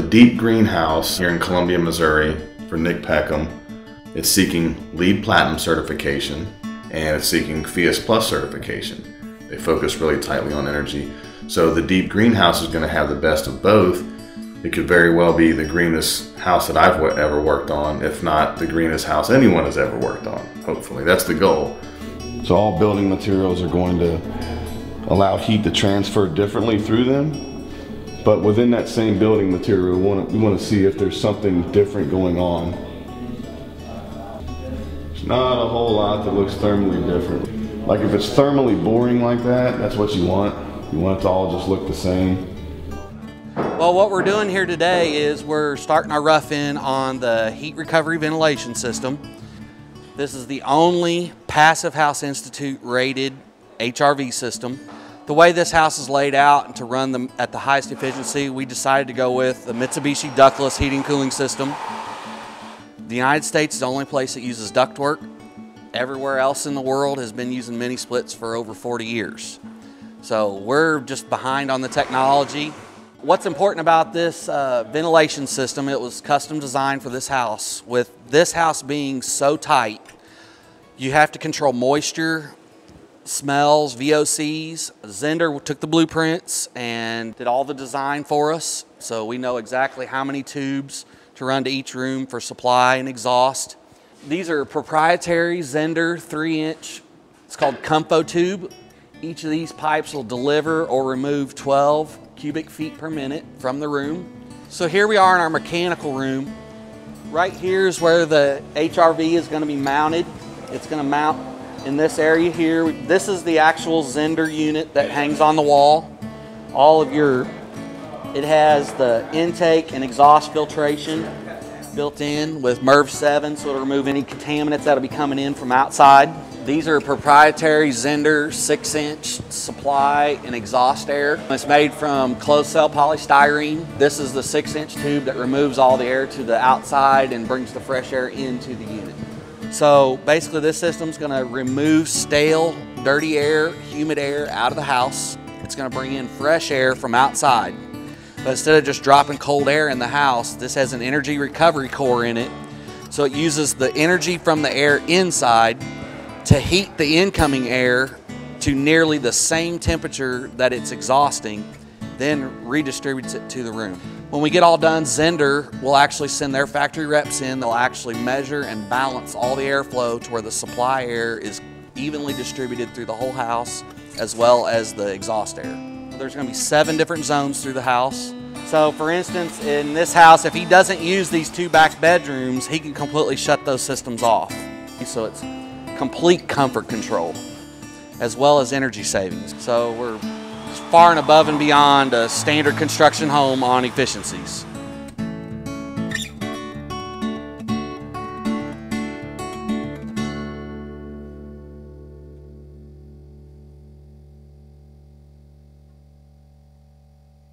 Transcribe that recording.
The Deep Green House here in Columbia, Missouri for Nick Peckham. It's seeking LEED Platinum certification and it's seeking PHIUS Plus certification. They focus really tightly on energy. So the Deep Green House is going to have the best of both. It could very well be the greenest house that I've ever worked on, if not the greenest house anyone has ever worked on, hopefully. That's the goal. So all building materials are going to allow heat to transfer differently through them, but within that same building material, we want to see if there's something different going on. There's not a whole lot that looks thermally different. Like if it's thermally boring like that, that's what you want. You want it to all just look the same. Well, what we're doing here today is we're starting our rough in on the heat recovery ventilation system. This is the only Passive House Institute rated HRV system. The way this house is laid out and to run them at the highest efficiency, we decided to go with the Mitsubishi ductless heating cooling system. The United States is the only place that uses ductwork. Everywhere else in the world has been using mini splits for over 40 years. So we're just behind on the technology. What's important about this ventilation system, it was custom designed for this house. With this house being so tight, you have to control moisture, smells, VOCs. Zender took the blueprints and did all the design for us. So we know exactly how many tubes to run to each room for supply and exhaust. These are proprietary Zender 3-inch, it's called Comfo Tube. Each of these pipes will deliver or remove 12 cubic feet per minute from the room. So here we are in our mechanical room. Right here is where the HRV is going to be mounted. It's going to mount in this area here. This is the actual Zender unit that hangs on the wall. It has the intake and exhaust filtration built in with MERV 7, so it'll remove any contaminants that'll be coming in from outside. These are proprietary Zender 6-inch supply and exhaust air. It's made from closed cell polystyrene. This is the 6-inch tube that removes all the air to the outside and brings the fresh air into the unit. So basically this system's gonna remove stale, dirty air, humid air out of the house. It's gonna bring in fresh air from outside. But instead of just dropping cold air in the house, this has an energy recovery core in it. So it uses the energy from the air inside to heat the incoming air to nearly the same temperature that it's exhausting, then redistributes it to the room. When we get all done, Zender will actually send their factory reps in. They'll actually measure and balance all the airflow to where the supply air is evenly distributed through the whole house, as well as the exhaust air. There's gonna be 7 different zones through the house. So for instance, in this house, if he doesn't use these 2 back bedrooms, he can completely shut those systems off. So it's complete comfort control, as well as energy savings. So we're far and above and beyond a standard construction home on efficiencies.